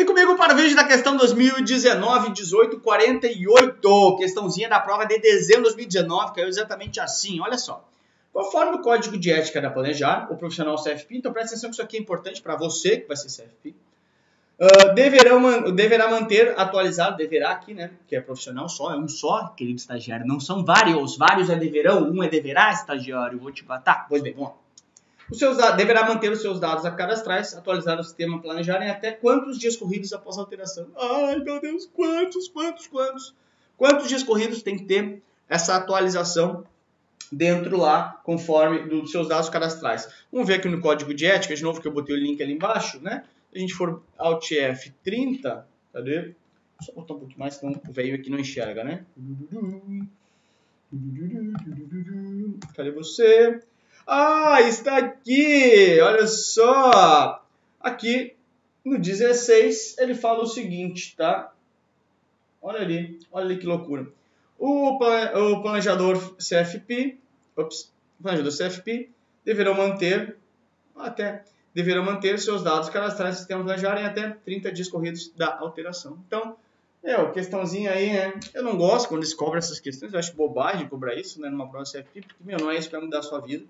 E comigo para o vídeo da questão 2019-1848, questãozinha da prova de dezembro de 2019, caiu exatamente assim, olha só. Conforme o Código de Ética da Planejar, o profissional CFP, então presta atenção que isso aqui é importante para você que vai ser CFP, deverá manter atualizado, deverá aqui, né, que é profissional só, é um só, querido estagiário, não são vários, vários é deverão, um é deverá, estagiário, vou te matar, pois bem, vamos lá. Deverá manter os seus dados cadastrais, atualizar o sistema Planejar em até quantos dias corridos após a alteração. Ai, meu Deus, quantos? Quantos dias corridos tem que ter essa atualização dentro lá, conforme dos seus dados cadastrais. Vamos ver aqui no código de ética, de novo, que eu botei o link ali embaixo, né? Se a gente for Alt F30, cadê? Só botar um pouquinho mais, senão o velho aqui não enxerga, né? Cadê você? Ah, está aqui, olha só, aqui no 16 ele fala o seguinte, tá? Olha ali que loucura. O planejador CFP deverão manter seus dados cadastrais no sistema planejar em até 30 dias corridos da alteração. Então, questãozinha aí, né? Eu não gosto quando eles cobram essas questões, eu acho bobagem cobrar isso, né, numa prova CFP, porque, meu, não é isso que vai mudar a sua vida,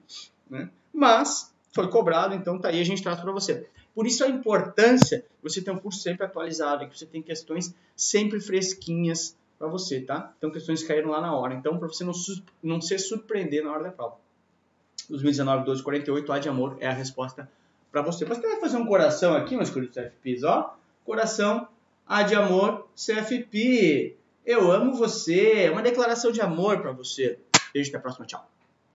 né? Mas foi cobrado, então tá aí, a gente traz para você. Por isso a importância de você ter um curso sempre atualizado, que você tem questões sempre fresquinhas para você, tá? Então, questões que caíram lá na hora, então, para você não se surpreender na hora da prova. 2019-1248, A de amor é a resposta para você. Mas você vai fazer um coração aqui, meus queridos CFPs, ó, coração. A de amor, CFP, eu amo você, uma declaração de amor para você. Beijo, até a próxima, tchau.